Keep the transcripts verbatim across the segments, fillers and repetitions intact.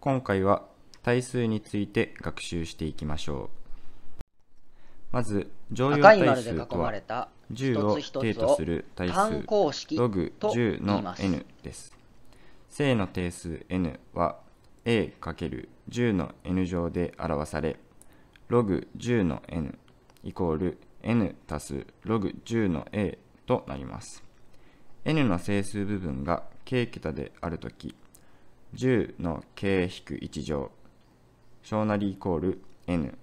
今回は対数について学習していきましょう。まず乗用対数とはじゅうを定とする対数ログじゅうの n です。正の定数 n は a×じゅう の n 乗で表され、ログじゅうの n イコール n 足すログじゅうの a となります。n の整数部分が k 桁であるとき、じゅうの k-いち 乗小なりイコール n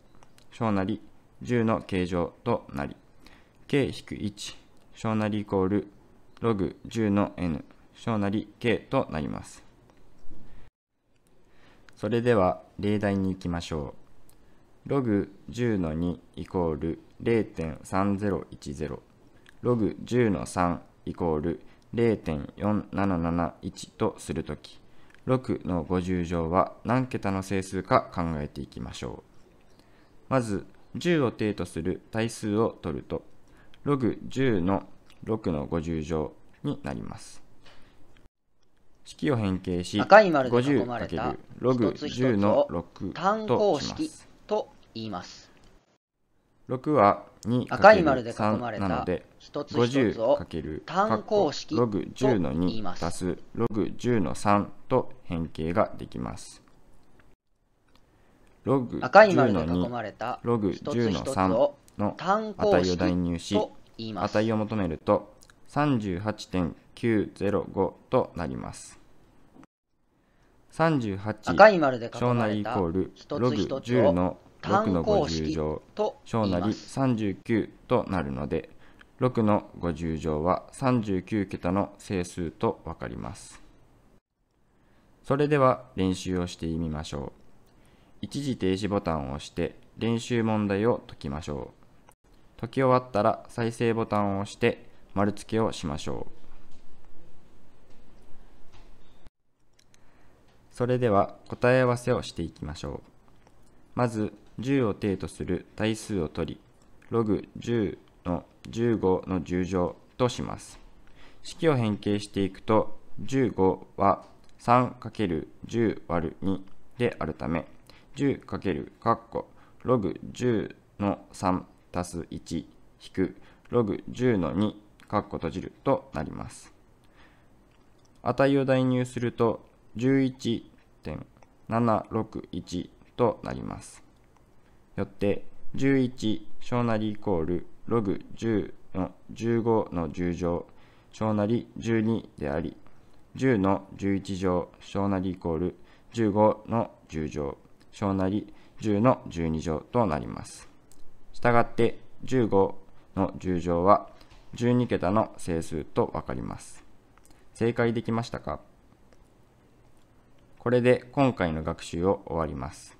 小なりじゅうの k 乗となり、k-いち 小なりイコールログじゅうの n 小なり k となります。それでは例題に行きましょう。ログじゅうのにイコール れいてんさんぜろいちぜろ ログじゅうのさんイコール れいてんよんなななないち とするとき、ろくのごじゅう乗は何桁の整数か考えていきましょう。まずじゅうを定とする対数を取ると、ログじゅうのろくのごじゅう乗になります。式を変形し、ごじゅう× ログじゅうのろくとします。ろくは に× さんなので、ごじゅう× ログじゅうのに足すログじゅうのさんと変形ができます。ログじゅうのに、ログじゅうのさんの値を代入し、値を求めると さんじゅうはちてんきゅうぜろご となります。さんじゅうはち小なりイコールログじゅうのろくのごじゅう乗小なりさんじゅうきゅうとなるので、ろくのごじゅう乗はさんじゅうきゅう桁の整数とわかります。それでは練習をしてみましょう。一時停止ボタンを押して練習問題を解きましょう。解き終わったら再生ボタンを押して丸付けをしましょう。それでは答え合わせをしていきましょう。まずじゅうを定とする対数を取り、ログじゅうのじゅうごのじゅう乗とします。式を変形していくと、じゅうごは さん×じゅう÷に であるため、じゅう× ログじゅうのさん足すいち引くログじゅうのに閉じるとなります。値を代入すると じゅういちてんななろくいち となります。よってじゅういち小なりイコールログじゅうのじゅうごのじゅう乗小なりじゅうにであり、じゅうのじゅういち乗小なりイコールじゅうごのじゅう乗小なりじゅうのじゅうに乗となります。したがってじゅうごのじゅう乗はじゅうに桁の整数とわかります。正解できましたか？これで今回の学習を終わります。